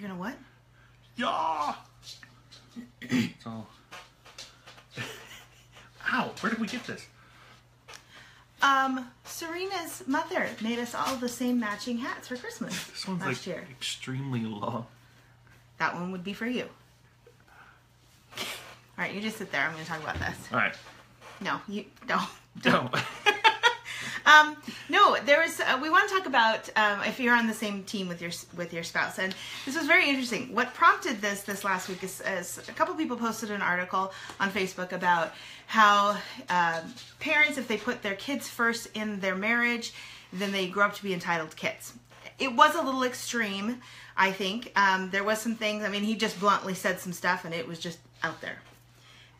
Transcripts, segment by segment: You're gonna what? Yeah. It's all. Ow! Where did we get this? Serena's mother made us all the same matching hats for Christmas this one's last year. Extremely long. That one would be for you. All right, you just sit there. I'm gonna talk about this. All right. No, you don't. No, there was. We want to talk about if you're on the same team with your spouse, and this was very interesting. What prompted this last week is a couple people posted an article on Facebook about how parents, if they put their kids first in their marriage, then they grow up to be entitled kids. It was a little extreme, I think. There was some things. I mean, he just bluntly said some stuff, and it was just out there.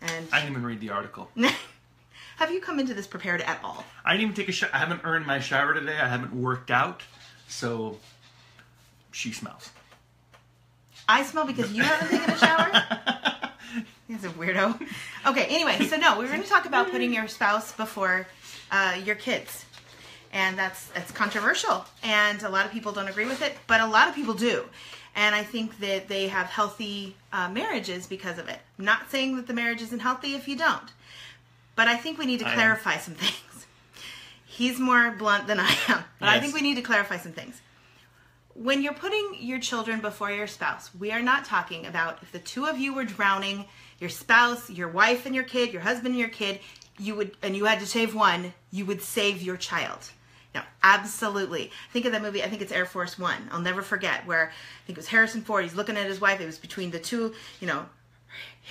And I didn't even read the article. Have you come into this prepared at all? I didn't even take a shower. I haven't earned my shower today. I haven't worked out. So, she smells. I smell because you haven't taken a shower? He's a weirdo. Okay, anyway. So, no. We're going to talk about putting your spouse before your kids. And that's controversial. And a lot of people don't agree with it. But a lot of people do. And I think that they have healthy marriages because of it. I'm not saying that the marriage isn't healthy if you don't. But I think we need to clarify some things. He's more blunt than I am. But yes. I think we need to clarify some things. When you're putting your children before your spouse, we are not talking about if the two of you were drowning, your spouse, your wife and your kid, your husband and your kid, you had to save one, you would save your child. No, absolutely. Think of that movie, I think it's Air Force One. I'll never forget where, I think it was Harrison Ford, he's looking at his wife, it was between the two, you know,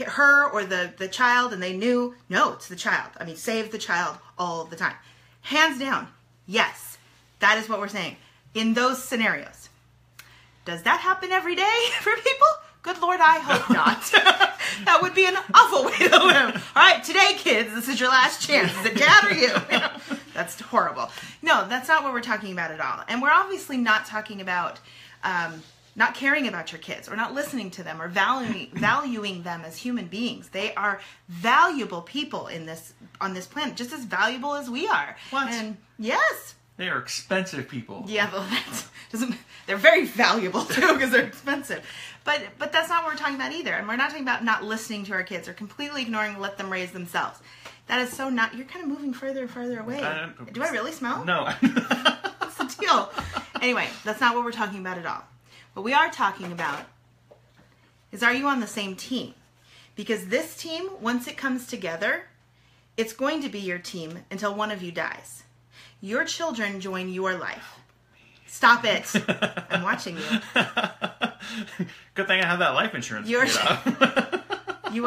her or the child, and they knew, no, it's the child. I mean, save the child all the time. Hands down, yes, that is what we're saying in those scenarios. Does that happen every day for people? Good Lord, I hope not. That would be an awful way to live. All right, today, kids, this is your last chance. Is it dad or you? You know, that's horrible. No, that's not what we're talking about at all. And we're obviously not talking about... not caring about your kids or not listening to them or valuing them as human beings. They are valuable people on this planet, just as valuable as we are. What? And yes. They are expensive people. Yeah, well, they're very valuable too because they're expensive. But that's not what we're talking about either. And we're not talking about not listening to our kids or completely ignoring, let them raise themselves. That is so not, you're kind of moving further and further away. Do I really smell? No. What's the deal? Anyway, that's not what we're talking about at all. What we are talking about is, are you on the same team? Because this team, once it comes together, it's going to be your team until one of you dies. Your children join your life. Stop it. I'm watching you. Good thing I have that life insurance. You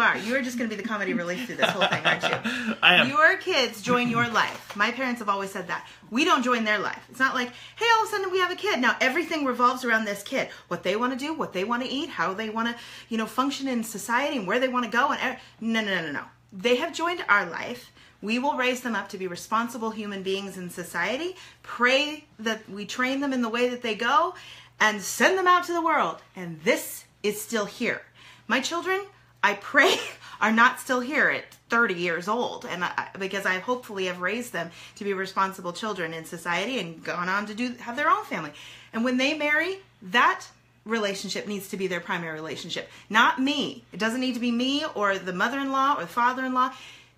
are. You are just going to be the comedy relief through this whole thing, aren't you? I am. Your kids join your life. My parents have always said that. We don't join their life. It's not like, hey, all of a sudden we have a kid. Now everything revolves around this kid. What they want to do, what they want to eat, how they want to, you know, function in society and where they want to go. And no. They have joined our life. We will raise them up to be responsible human beings in society. Pray that we train them in the way that they go and send them out to the world. And this is still here. My children... I pray are not still here at 30 years old, and because I hopefully have raised them to be responsible children in society and gone on to have their own family. And when they marry, that relationship needs to be their primary relationship, not me. It doesn't need to be me or the mother-in-law or the father-in-law.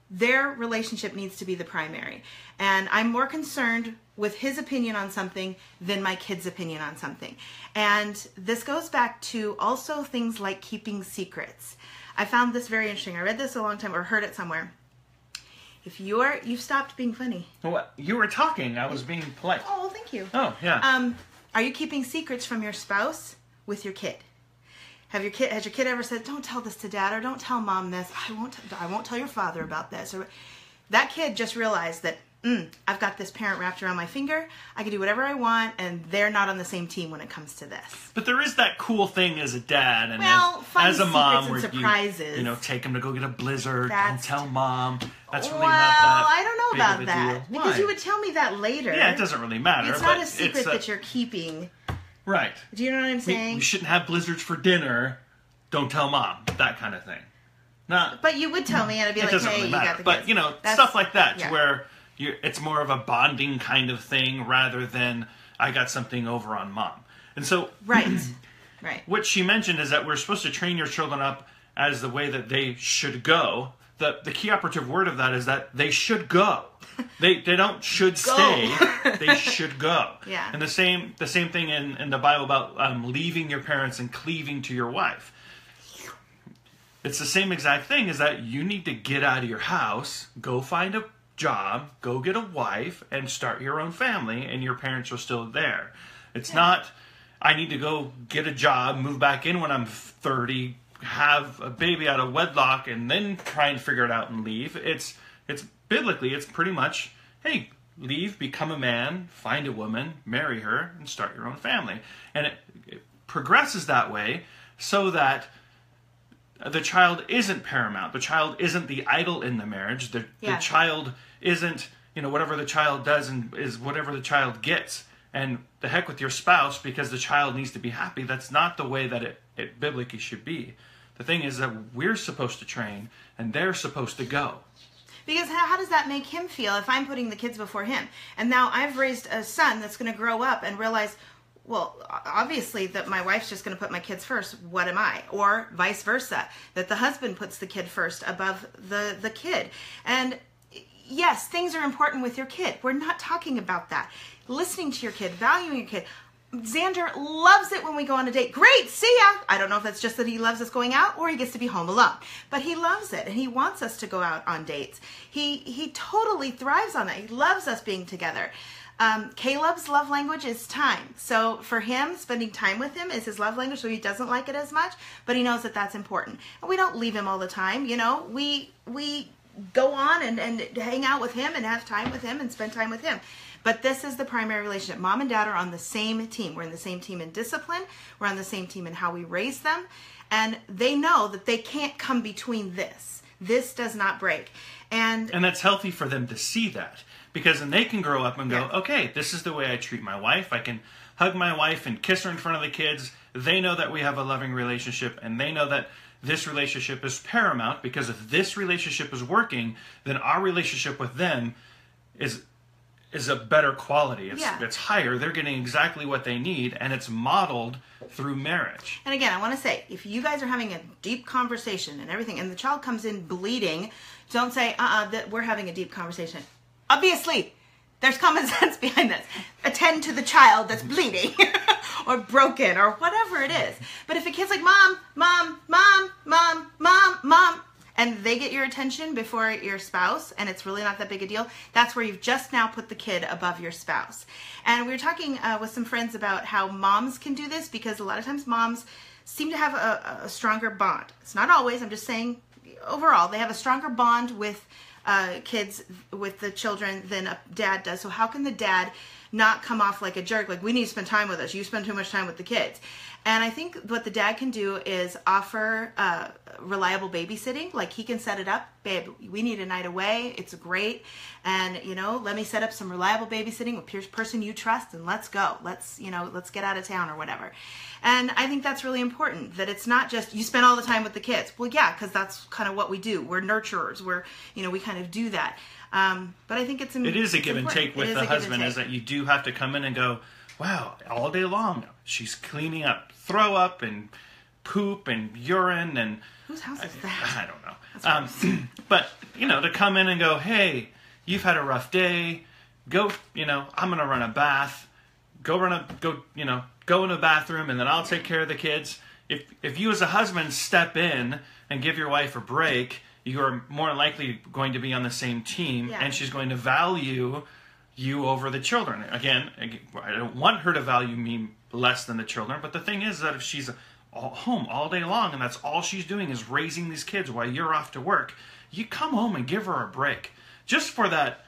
Their relationship needs to be the primary. And I'm more concerned with his opinion on something than my kid's opinion on something. And this goes back to also things like keeping secrets. I found this very interesting. I read this a long time or heard it somewhere. If you've stopped being funny. What? You were talking. I was being polite. Oh, thank you. Oh, yeah. Are you keeping secrets from your spouse with your kid? Has your kid ever said, "Don't tell this to dad," or "Don't tell mom this. I won't tell your father about this." Or that kid just realized that I've got this parent wrapped around my finger. I can do whatever I want, and they're not on the same team when it comes to this. But there is that cool thing as a dad and as a mom where you know, take them to go get a blizzard. Don't tell mom. That's really not that. Well, I don't know about that because you would tell me that later. Yeah, it doesn't really matter. It's not a secret that you're keeping. Right. Do you know what I'm saying? We shouldn't have blizzards for dinner. Don't tell mom. That kind of thing. But you would tell me, and I'd be like, "Hey, you got the kids." But you know, stuff like that to where. It's more of a bonding kind of thing rather than I got something over on mom. And so, right. Right. What she mentioned is that we're supposed to train your children up as the way that they should go. The key operative word of that is that they should go. They don't should stay. They should go. Yeah. And the same thing in the Bible about leaving your parents and cleaving to your wife. It's the same exact thing, is that you need to get out of your house, go find a job, go get a wife, and start your own family, and your parents are still there. It's not, I need to go get a job, move back in when I'm 30, have a baby out of wedlock, and then try and figure it out and leave. It's biblically, it's pretty much, hey, leave, become a man, find a woman, marry her, and start your own family. And it progresses that way so that the child isn't paramount. The child isn't the idol in the marriage. The child isn't, whatever the child does and is whatever the child gets. And the heck with your spouse, because the child needs to be happy. That's not the way that it biblically should be. The thing is that we're supposed to train and they're supposed to go. Because how does that make him feel if I'm putting the kids before him? And now I've raised a son that's going to grow up and realize, well, obviously that my wife's just going to put my kids first. What am I? Or vice versa, that the husband puts the kid first above the kid. And yes, things are important with your kid. We're not talking about that. Listening to your kid, valuing your kid. Xander loves it when we go on a date. Great, see ya. I don't know if that's just that he loves us going out or he gets to be home alone, but he loves it and he wants us to go out on dates. He totally thrives on that. He loves us being together. Caleb's love language is time. So for him, spending time with him is his love language, so he doesn't like it as much, but he knows that that's important. And we don't leave him all the time, We go on and hang out with him and have time with him and spend time with him. But this is the primary relationship. Mom and dad are on the same team. We're on the same team in discipline. We're on the same team in how we raise them. And they know that they can't come between this. This does not break. And that's healthy for them to see that. Because then they can grow up and go, okay, this is the way I treat my wife. I can hug my wife and kiss her in front of the kids. They know that we have a loving relationship, and they know that this relationship is paramount, because if this relationship is working, then our relationship with them is a better quality. It's higher. They're getting exactly what they need, and it's modeled through marriage. And again, I want to say, if you guys are having a deep conversation and everything, and the child comes in bleeding, don't say, we're having a deep conversation. Obviously, there's common sense behind this. Attend to the child that's bleeding or broken or whatever it is. But if a kid's like, mom, mom, mom, mom, mom, mom, and they get your attention before your spouse, and it's really not that big a deal, that's where you've just now put the kid above your spouse. And we were talking with some friends about how moms can do this, because a lot of times moms seem to have a stronger bond. It's not always, I'm just saying overall, they have a stronger bond with kids, with the children, than a dad does. So how can the dad not come off like a jerk, like, we need to spend time with us, you spend too much time with the kids? And I think what the dad can do is offer reliable babysitting. Like, he can set it up. Babe, we need a night away. It's great. And, let me set up some reliable babysitting with a person you trust, and let's go. Let's get out of town or whatever. And I think that's really important, that it's not just, you spend all the time with the kids. Well, yeah, because that's kind of what we do. We're nurturers. We're, we kind of do that. But I think it's important. It is a give and take with the husband, is that you do have to come in and go, wow, all day long, she's cleaning up throw up and poop and urine and... Whose house is that? I don't know. That's but, to come in and go, hey, you've had a rough day. Go, I'm going to run a bath. Go in the bathroom, and then I'll take care of the kids. If you as a husband step in and give your wife a break, you are more likely going to be on the same team, and she's going to value you over the children. Again, I don't want her to value me less than the children, but the thing is that if she's home all day long and that's all she's doing is raising these kids while you're off to work, you come home and give her a break, just for that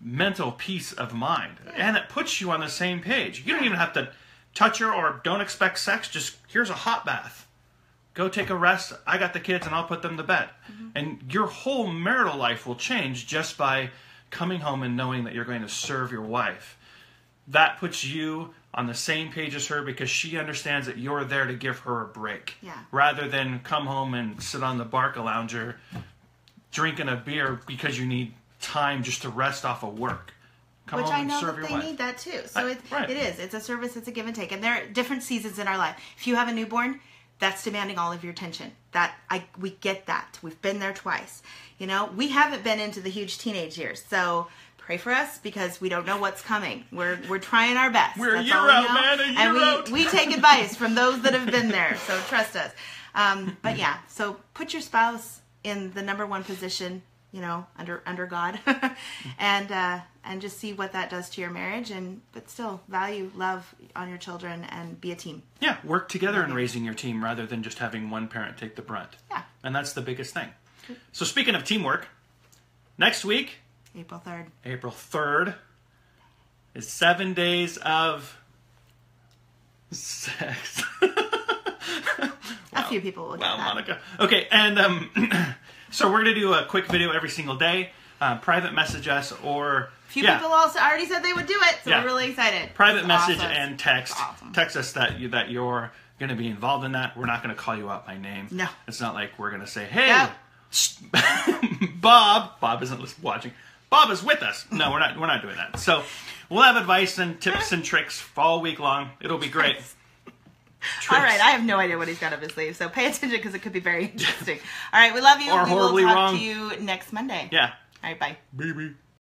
mental peace of mind. And it puts you on the same page. You don't even have to touch her or don't expect sex. Just, here's a hot bath. Go take a rest. I got the kids and I'll put them to bed. And your whole marital life will change just by coming home and knowing that you're going to serve your wife. That puts you on the same page as her, because she understands that you're there to give her a break. Rather than come home and sit on the Barca lounger drinking a beer because you need time just to rest off of work. Come which I know that they need that too. So it's a service, it's a give and take. And there are different seasons in our life. If you have a newborn, that's demanding all of your attention. We get that. We've been there twice. You know, we haven't been into the huge teenage years. So pray for us because we don't know what's coming. We're trying our best. We're a year out, man. We take advice from those that have been there. So trust us. But yeah, so put your spouse in the #1 position, you know, under God, and just see what that does to your marriage, but still value love on your children and be a team. Yeah, work together in raising your team rather than just having one parent take the brunt. Yeah. And that's the biggest thing. So speaking of teamwork, next week, April 3rd is 7 days of sex. Wow. A few people will get that. Wow, Monica. Okay, and so we're going to do a quick video every single day. Private message us or... A few people also already said they would do it, so we're really excited. Private message and text. Awesome. Text us that you're going to be involved in that. We're not going to call you out by name. No. It's not like we're going to say, hey, Bob. Bob isn't watching. Bob is with us. No, we're not doing that. So we'll have advice and tips and tricks all week long. It'll be great. Tricks. All right, I have no idea what he's got up his sleeve, so pay attention because it could be very interesting. All right, we love you. Or we will talk to you next Monday. Yeah. All right, bye. Baby.